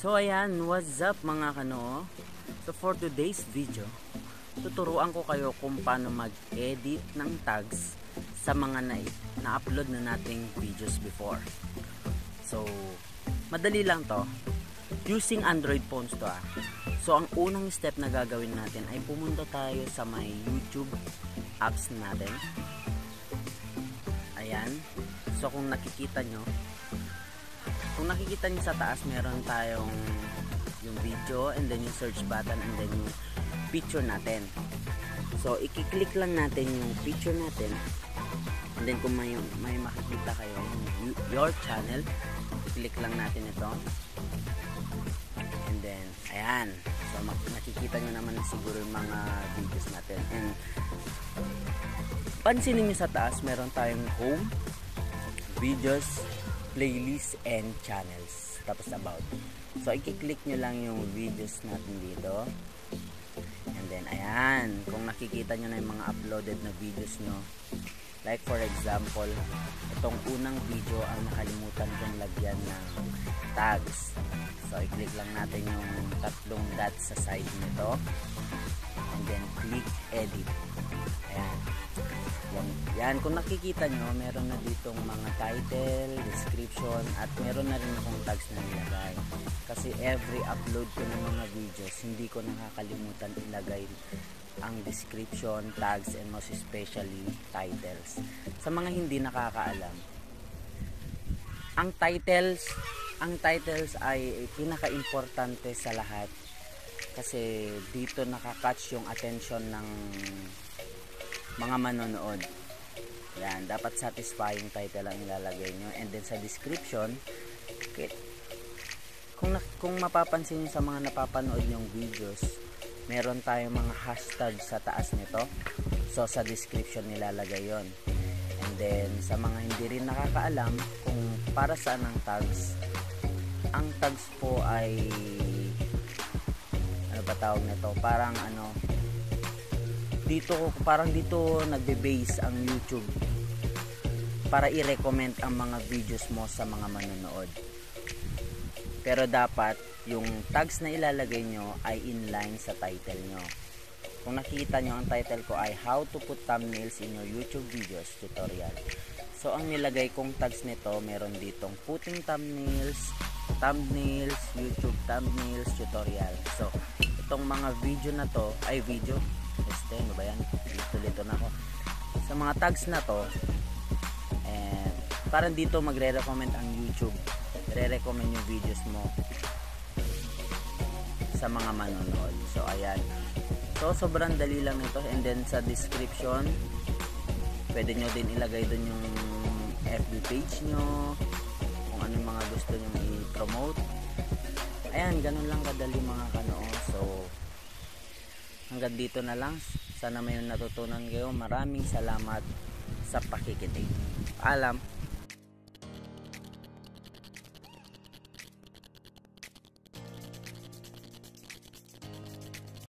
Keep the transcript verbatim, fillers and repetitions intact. So ayan, what's up mga kano? So for today's video, tuturuan ko kayo kung paano mag-edit ng tags sa mga na-upload na, na nating videos before. So madali lang to, using Android phones to ah. So ang unang step na gagawin natin ay pumunta tayo sa may YouTube apps natin. Ayan. So kung nakikita nyo, kung nakikita nyo sa taas, meron tayong yung video and then yung search button and then yung picture natin. So i-click lang natin yung picture natin, and then kung may, may makikita kayo yung your channel, click lang natin ito, and then ayan. So makikita nyo naman siguro yung mga videos natin, and pansinin nyo sa taas, meron tayong home, videos, playlist and channels, tapos about. So i-click nyo lang yung videos natin dito. Then ayan, kung nakikita nyo na yung mga uploaded na videos nyo, like for example, itong unang video ang nakalimutan kong lagyan ng tags. So i-click lang natin yung tatlong dot sa side nito, and then click edit. Ayan, yan, yan. Kung nakikita nyo, meron na ditong mga title, description, at meron na rin akong tags na nilagay. Kasi every upload ko ng mga videos, hindi ko nakakalimutan ilagay ang description, tags, and most especially titles. Sa mga hindi nakakaalam, ang titles, ang titles ay pinaka-importante sa lahat kasi dito nakakatch yung attention ng mga manonood. Yan, dapat satisfying title ang ilalagay nyo, and then sa description, okay. Kung, na, kung mapapansin nyo sa mga napapanood nyong videos, meron tayong mga hashtag sa taas nito. So sa description nilalagay yon. And then sa mga hindi rin nakakaalam kung para saan ang tags, ang tags po ay ano ba tawag nito? Parang ano, dito parang dito nagbe-base ang YouTube para i-recommend ang mga videos mo sa mga manonood. Pero dapat yung tags na ilalagay nyo ay inline sa title nyo. Kung nakita nyo, ang title ko ay How to Put Thumbnails in Your YouTube Videos Tutorial. So ang nilagay kong tags nito, meron ditong Putting Thumbnails, Thumbnails, YouTube Thumbnails Tutorial. So itong mga video na to, ay video, este, ano ba yan? Lito-lito na ako. Sa mga tags na to, eh, parang dito magre-recommend ang YouTube. Re-recommend yung videos mo sa mga manonood. So ayan, so sobrang dali lang nito. And then sa description, pwede nyo din ilagay dun yung F B page nyo, kung ano yung mga gusto nyo i-promote. Ayan, ganun lang kadali mga kanoon. So hanggang dito na lang, sana may natutunan kayo. Maraming salamat sa pakikinig. Paalam.